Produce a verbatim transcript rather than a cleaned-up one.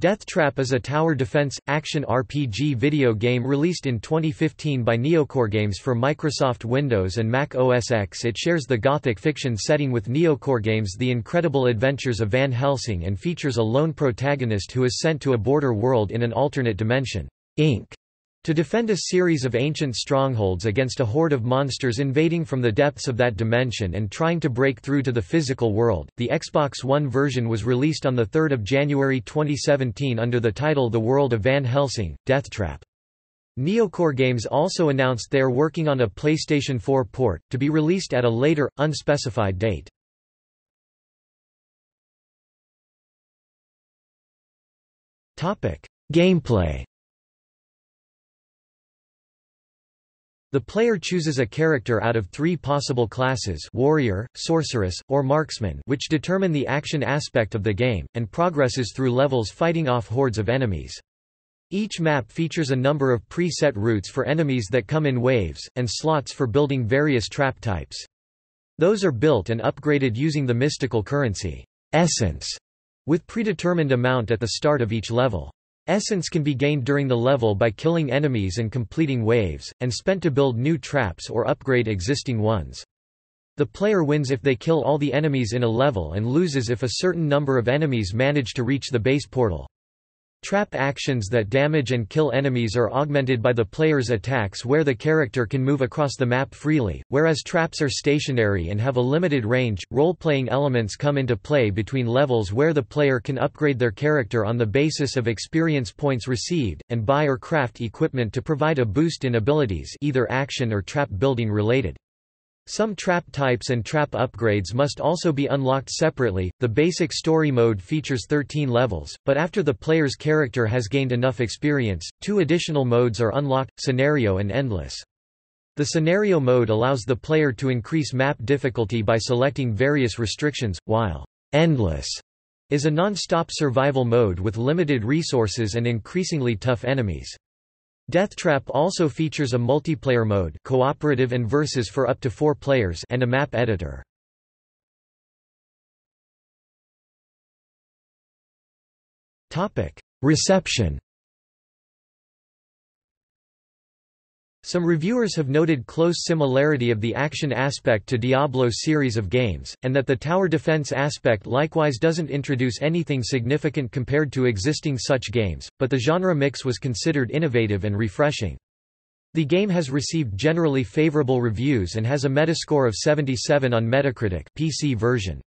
Deathtrap is a tower defense, action R P G video game released in twenty fifteen by NeocoreGames for Microsoft Windows and Mac O S X. It shares the Gothic fiction setting with NeocoreGames' The Incredible Adventures of Van Helsing and features a lone protagonist who is sent to a border world in an alternate dimension, Ink, to defend a series of ancient strongholds against a horde of monsters invading from the depths of that dimension and trying to break through to the physical world. The Xbox One version was released on the third of January twenty seventeen under the title The World of Van Helsing: Deathtrap. NeocoreGames also announced they are working on a PlayStation four port to be released at a later, unspecified date. Topic: Gameplay. The player chooses a character out of three possible classes: warrior, sorceress, or marksman, which determine the action aspect of the game, and progresses through levels fighting off hordes of enemies. Each map features a number of preset routes for enemies that come in waves, and slots for building various trap types. Those are built and upgraded using the mystical currency, Essence, with predetermined amount at the start of each level. Essence can be gained during the level by killing enemies and completing waves, and spent to build new traps or upgrade existing ones. The player wins if they kill all the enemies in a level and loses if a certain number of enemies manage to reach the base portal. Trap actions that damage and kill enemies are augmented by the player's attacks, where the character can move across the map freely, whereas traps are stationary and have a limited range. Role-playing elements come into play between levels, where the player can upgrade their character on the basis of experience points received, and buy or craft equipment to provide a boost in abilities, either action or trap building related. Some trap types and trap upgrades must also be unlocked separately. The basic story mode features thirteen levels, but after the player's character has gained enough experience, two additional modes are unlocked: Scenario and Endless. The Scenario mode allows the player to increase map difficulty by selecting various restrictions, while Endless is a non-stop survival mode with limited resources and increasingly tough enemies. Deathtrap also features a multiplayer mode, cooperative and versus for up to four players, and a map editor. Topic: Reception. Some reviewers have noted close similarity of the action aspect to Diablo's series of games, and that the tower defense aspect likewise doesn't introduce anything significant compared to existing such games, but the genre mix was considered innovative and refreshing. The game has received generally favorable reviews and has a Metascore of seventy-seven on Metacritic, P C version.